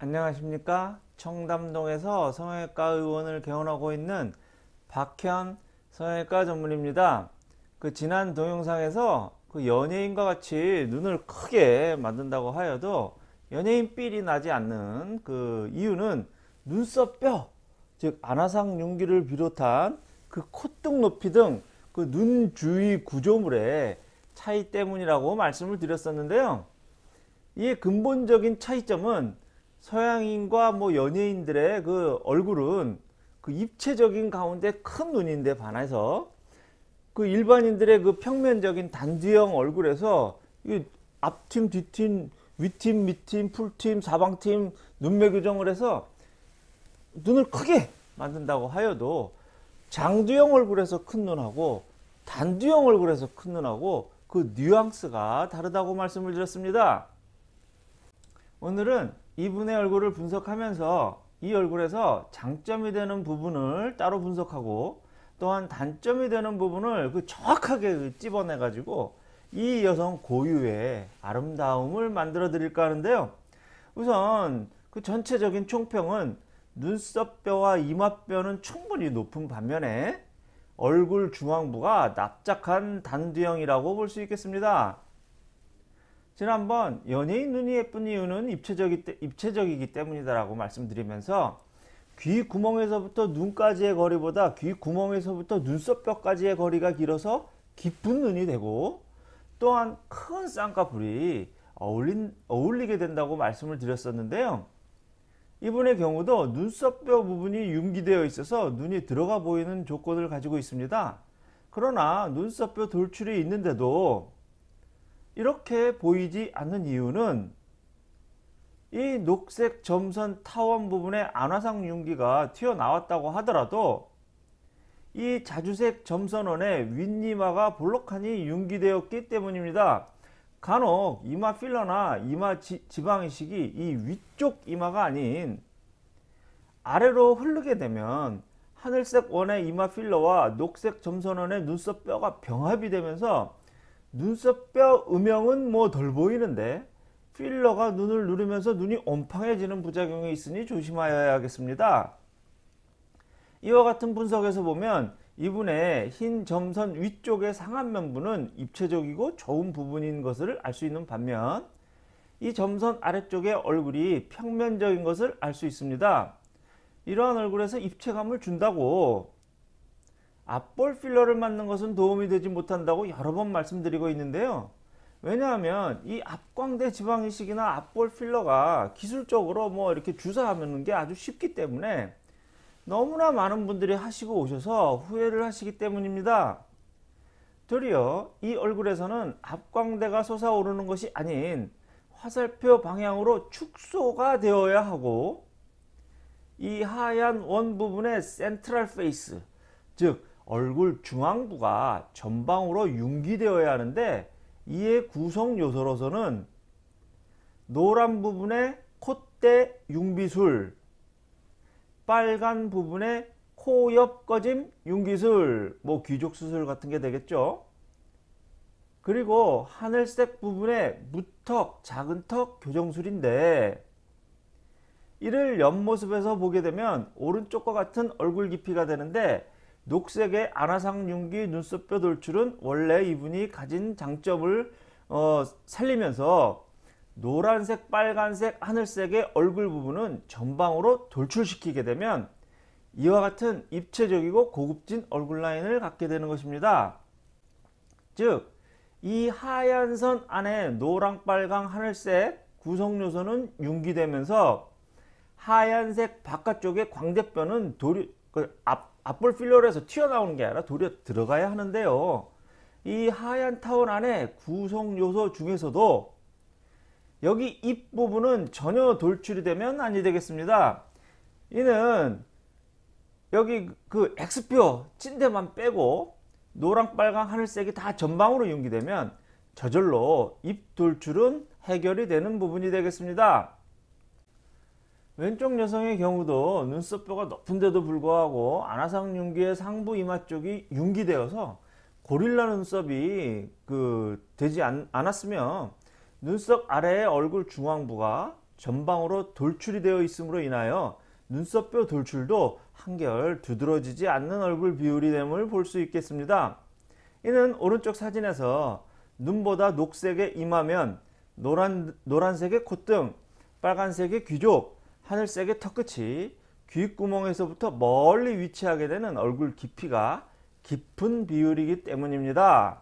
안녕하십니까. 청담동에서 성형외과 의원을 개원하고 있는 박현 성형외과 전문의입니다. 지난 동영상에서 연예인과 같이 눈을 크게 만든다고 하여도 연예인 삘이 나지 않는 그 이유는 눈썹뼈, 즉 안화상 융기를 비롯한 콧등 높이 등 눈 주위 구조물의 차이 때문이라고 말씀을 드렸었는데요. 이의 근본적인 차이점은 서양인과 연예인들의 얼굴은 입체적인 가운데 큰 눈인데 반해서 일반인들의 평면적인 단두형 얼굴에서 앞팀, 뒤팀, 윗팀, 밑팀, 풀팀, 사방팀 눈매 교정을 해서 눈을 크게 만든다고 하여도 장두형 얼굴에서 큰 눈하고 단두형 얼굴에서 큰 눈하고 뉘앙스가 다르다고 말씀을 드렸습니다. 오늘은 이분의 얼굴을 분석하면서 이 얼굴에서 장점이 되는 부분을 따로 분석하고 또한 단점이 되는 부분을 정확하게 찝어내 가지고 이 여성 고유의 아름다움을 만들어 드릴까 하는데요. 우선 전체적인 총평은 눈썹뼈와 이마뼈는 충분히 높은 반면에 얼굴 중앙부가 납작한 단두형이라고 볼 수 있겠습니다. 지난번 연예인 눈이 예쁜 이유는 입체적이기 때문이다라고 말씀드리면서 귀 구멍에서부터 눈까지의 거리보다 귀 구멍에서부터 눈썹뼈까지의 거리가 길어서 깊은 눈이 되고 또한 큰 쌍꺼풀이 어울리게 된다고 말씀을 드렸었는데요. 이분의 경우도 눈썹뼈 부분이 융기되어 있어서 눈이 들어가 보이는 조건을 가지고 있습니다. 그러나 눈썹뼈 돌출이 있는데도 이렇게 보이지 않는 이유는 이 녹색 점선 타원 부분에 안화상 융기가 튀어나왔다고 하더라도 이 자주색 점선원의 윗니마가 볼록하니 융기되었기 때문입니다. 간혹 이마 필러나 이마 지방이식이 이 위쪽 이마가 아닌 아래로 흐르게 되면 하늘색 원의 이마 필러와 녹색 점선원의 눈썹뼈가 병합이 되면서 눈썹뼈 음영은 덜 보이는데 필러가 눈을 누르면서 눈이 옴팡해지는 부작용이 있으니 조심하여야 하겠습니다. 이와 같은 분석에서 보면 이분의 흰 점선 위쪽의 상안면부는 입체적이고 좋은 부분인 것을 알 수 있는 반면 이 점선 아래쪽의 얼굴이 평면적인 것을 알 수 있습니다. 이러한 얼굴에서 입체감을 준다고 앞볼 필러를 맞는 것은 도움이 되지 못한다고 여러 번 말씀드리고 있는데요. 왜냐하면 이 앞광대 지방이식이나 앞볼 필러가 기술적으로 이렇게 주사하는 게 아주 쉽기 때문에 너무나 많은 분들이 하시고 오셔서 후회를 하시기 때문입니다. 도리어 이 얼굴에서는 앞광대가 솟아오르는 것이 아닌 화살표 방향으로 축소가 되어야 하고 이 하얀 원 부분의 센트럴 페이스, 즉 얼굴 중앙부가 전방으로 융기되어야 하는데 이의 구성 요소로서는 노란 부분의 콧대 융비술, 빨간 부분의 코 옆 꺼짐 융기술, 귀족 수술 같은 게 되겠죠. 그리고 하늘색 부분의 무턱, 작은 턱 교정술인데 이를 옆모습에서 보게 되면 오른쪽과 같은 얼굴 깊이가 되는데 녹색의 안화상 융기 눈썹뼈 돌출은 원래 이분이 가진 장점을 살리면서 노란색, 빨간색, 하늘색의 얼굴 부분은 전방으로 돌출시키게 되면 이와 같은 입체적이고 고급진 얼굴 라인을 갖게 되는 것입니다. 즉, 이 하얀 선 안에 노랑, 빨강, 하늘색 구성 요소는 융기되면서 하얀색 바깥쪽의 광대뼈는 앞볼 필러에서 튀어나오는 게 아니라 도리어 들어가야 하는데요. 이 하얀 타원 안에 구성 요소 중에서도 여기 입 부분은 전혀 돌출이 되면 아니 되겠습니다. 이는 여기 X표 찐대만 빼고 노랑, 빨강, 하늘색이 다 전방으로 융기되면 저절로 입 돌출은 해결이 되는 부분이 되겠습니다. 왼쪽 여성의 경우도 눈썹뼈가 높은데도 불구하고 안화상 융기의 상부 이마 쪽이 융기되어서 고릴라 눈썹이 되지 않았으며 눈썹 아래의 얼굴 중앙부가 전방으로 돌출이 되어 있음으로 인하여 눈썹뼈 돌출도 한결 두드러지지 않는 얼굴 비율임을 볼 수 있겠습니다. 이는 오른쪽 사진에서 눈보다 녹색의 이마면, 노란색의 콧등, 빨간색의 귀족, 하늘색의 턱끝이 귓구멍에서부터 멀리 위치하게 되는 얼굴 깊이가 깊은 비율이기 때문입니다.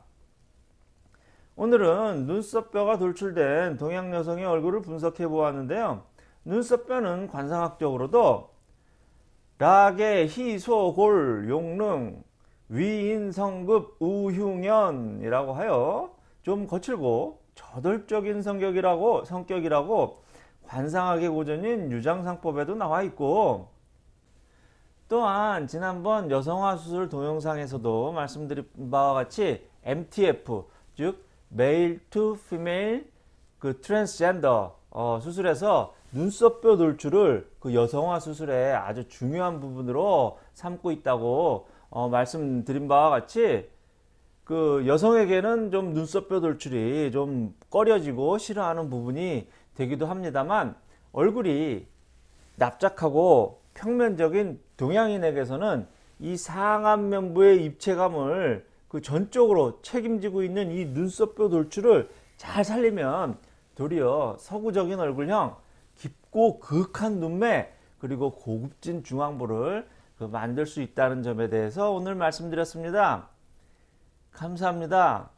오늘은 눈썹뼈가 돌출된 동양 여성의 얼굴을 분석해 보았는데요. 눈썹뼈는 관상학적으로도 락의 희소골 용릉 위인성급 우흉연이라고 하여 좀 거칠고 저돌적인 성격이라고 관상학의 고전인 유장상법에도 나와 있고, 또한 지난번 여성화수술 동영상에서도 말씀드린 바와 같이 MTF, 즉 Male to Female Transgender 수술에서 눈썹뼈 돌출을 여성화 수술의 아주 중요한 부분으로 삼고 있다고 말씀드린 바와 같이 여성에게는 좀 눈썹뼈 돌출이 좀 꺼려지고 싫어하는 부분이 되기도 합니다만, 얼굴이 납작하고 평면적인 동양인에게서는 이 상안면부의 입체감을 전적으로 책임지고 있는 이 눈썹뼈 돌출을 잘 살리면 도리어 서구적인 얼굴형, 깊고 극한 눈매, 그리고 고급진 중앙부를 만들 수 있다는 점에 대해서 오늘 말씀드렸습니다. 감사합니다.